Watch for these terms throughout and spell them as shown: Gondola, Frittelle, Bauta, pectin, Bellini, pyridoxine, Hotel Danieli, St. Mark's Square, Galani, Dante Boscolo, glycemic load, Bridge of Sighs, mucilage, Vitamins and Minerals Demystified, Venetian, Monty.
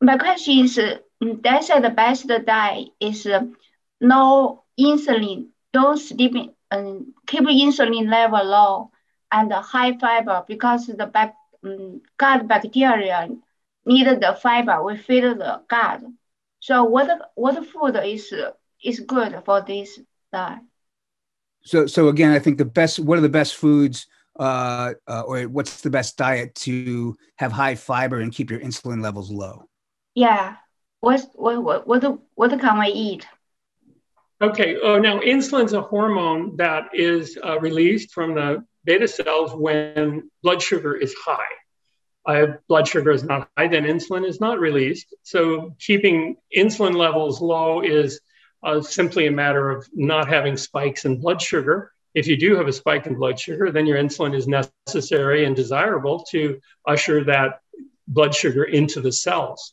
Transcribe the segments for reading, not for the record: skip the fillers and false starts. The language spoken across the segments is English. My question is, they say the best diet is no insulin, don't sleep, keep insulin level low, and high fiber, because the gut bacteria need the fiber. We feed the gut. So what food is good for this diet? So again, I think what are the best foods or what's the best diet to have high fiber and keep your insulin levels low? Yeah. What can I eat? Okay. Now, insulin's a hormone that is released from the beta cells when blood sugar is high. If blood sugar is not high, then insulin is not released. So keeping insulin levels low is simply a matter of not having spikes in blood sugar. If you do have a spike in blood sugar, then your insulin is necessary and desirable to usher that blood sugar into the cells.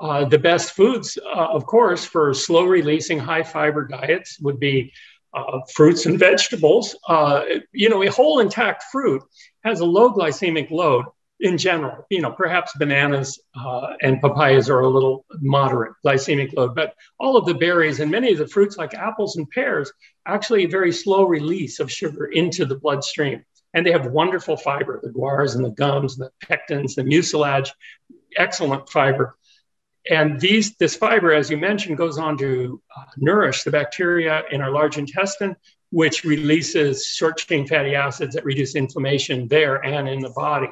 The best foods, of course, for slow-releasing high-fiber diets would be fruits and vegetables. A whole intact fruit has a low glycemic load in general. Perhaps bananas and papayas are a little moderate glycemic load, but all of the berries and many of the fruits like apples and pears, actually a very slow release of sugar into the bloodstream. And they have wonderful fiber, the guars and the gums, and the pectins, the mucilage, excellent fiber. And this fiber, as you mentioned, goes on to nourish the bacteria in our large intestine, which releases short-chain fatty acids that reduce inflammation there and in the body.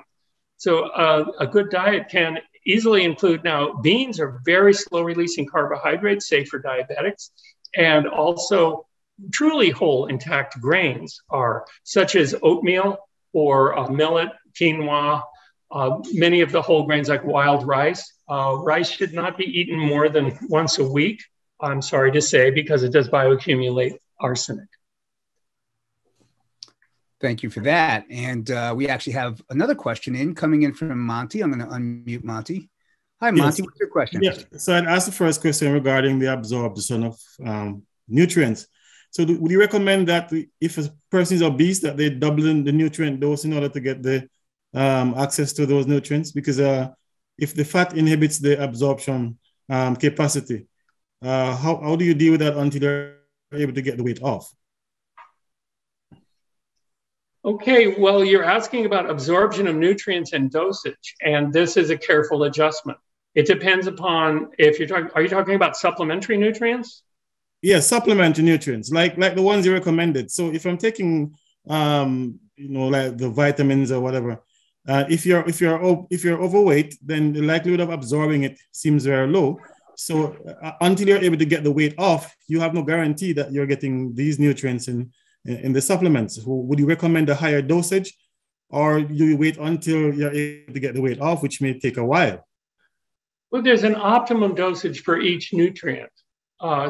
So a good diet can easily include, now, beans are very slow-releasing carbohydrates, safe for diabetics, and also truly whole intact grains are, such as oatmeal or millet, quinoa, many of the whole grains like wild rice. Rice should not be eaten more than once a week, I'm sorry to say, because it does bioaccumulate arsenic. Thank you for that. And we actually have another question coming in from Monty. I'm going to unmute Monty. Hi, Monty. Yes. What's your question? Yeah. So I'd ask the first question regarding the absorption of nutrients. So would you recommend that if a person is obese, that they double the nutrient dose in order to get the access to those nutrients? Because if the fat inhibits the absorption capacity, how do you deal with that until you're able to get the weight off? Okay, well, you're asking about absorption of nutrients and dosage, and this is a careful adjustment. It depends upon if you're talking, are you talking about supplementary nutrients? Yeah, supplementary nutrients, like the ones you recommended. So if I'm taking, like the vitamins or whatever, if you're overweight, then the likelihood of absorbing it seems very low. So until you're able to get the weight off, you have no guarantee that you're getting these nutrients in the supplements. Would you recommend a higher dosage, or do you wait until you're able to get the weight off, which may take a while? Well, there's an optimum dosage for each nutrient.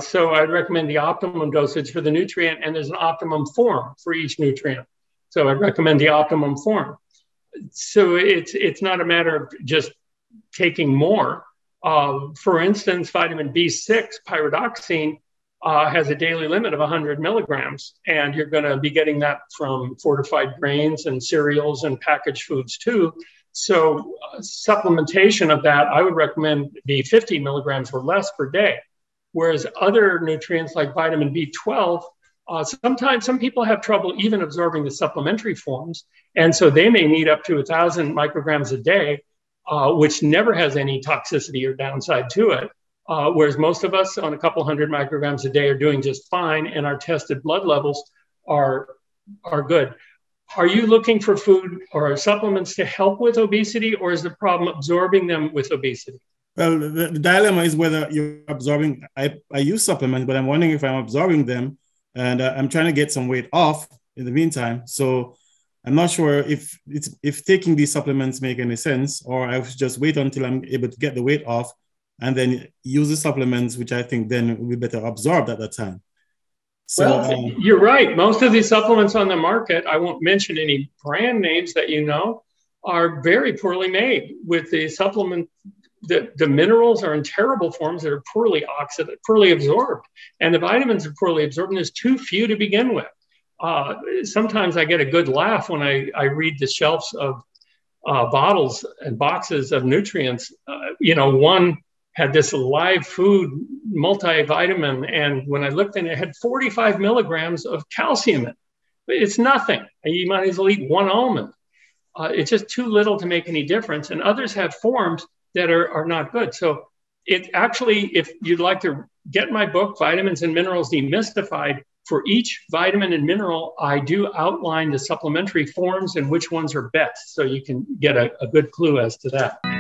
So I'd recommend the optimum dosage for the nutrient, and there's an optimum form for each nutrient. So I'd recommend the optimum form. So it's not a matter of just taking more. For instance, vitamin B6, pyridoxine, has a daily limit of 100 milligrams, and you're going to be getting that from fortified grains and cereals and packaged foods too. So supplementation of that, I would recommend be 50 milligrams or less per day, whereas other nutrients like vitamin B12, sometimes some people have trouble even absorbing the supplementary forms, and so they may need up to 1,000 micrograms a day, which never has any toxicity or downside to it. Whereas most of us on a couple hundred micrograms a day are doing just fine, and our tested blood levels are good. Are you looking for food or supplements to help with obesity, or is the problem absorbing them with obesity? Well, the dilemma is whether you're absorbing, I use supplements, but I'm wondering if I'm absorbing them and I'm trying to get some weight off in the meantime. So I'm not sure if taking these supplements make any sense, or I should just wait until I'm able to get the weight off and then use the supplements, which I think then will be better absorbed at that time. So well, you're right. Most of these supplements on the market, I won't mention any brand names that you know, are very poorly made. With the supplement, the minerals are in terrible forms that are poorly oxidized, poorly absorbed, and the vitamins are poorly absorbed, and there's too few to begin with. Sometimes I get a good laugh when I read the shelves of bottles and boxes of nutrients you know, one had this live food multivitamin, and when I looked in, it had 45 milligrams of calcium in it. It's nothing. You might as well eat one almond. It's just too little to make any difference. And others have forms that are not good. So it actually, if you'd like to get my book, Vitamins and Minerals Demystified, for each vitamin and mineral, I do outline the supplementary forms and which ones are best. So you can get a good clue as to that.